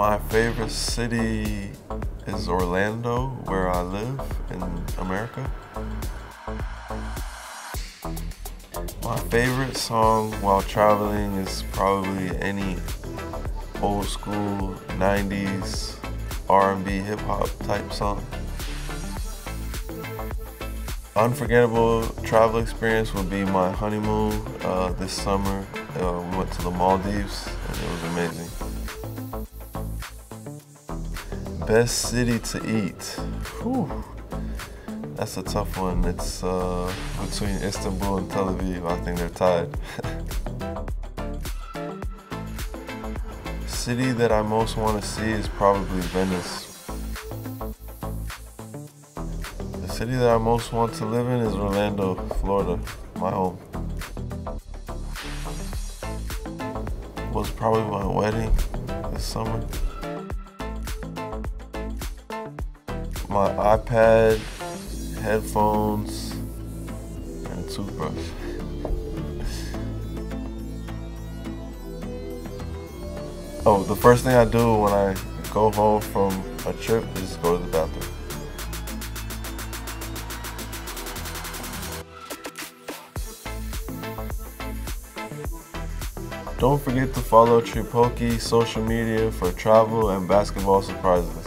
My favorite city is Orlando, where I live in America. My favorite song while traveling is probably any old school 90s R&B hip hop type song. Unforgettable travel experience would be my honeymoon this summer. We went to the Maldives and it was amazing. Best city to eat. Whew. That's a tough one. It's between Istanbul and Tel Aviv. I think they're tied. City that I most want to see is probably Venice. The city that I most want to live in is Orlando, Florida, my home. Was probably my wedding this summer. My iPad, headphones, and a toothbrush. Oh, the first thing I do when I go home from a trip is go to the bathroom. Don't forget to follow Tripoki social media for travel and basketball surprises.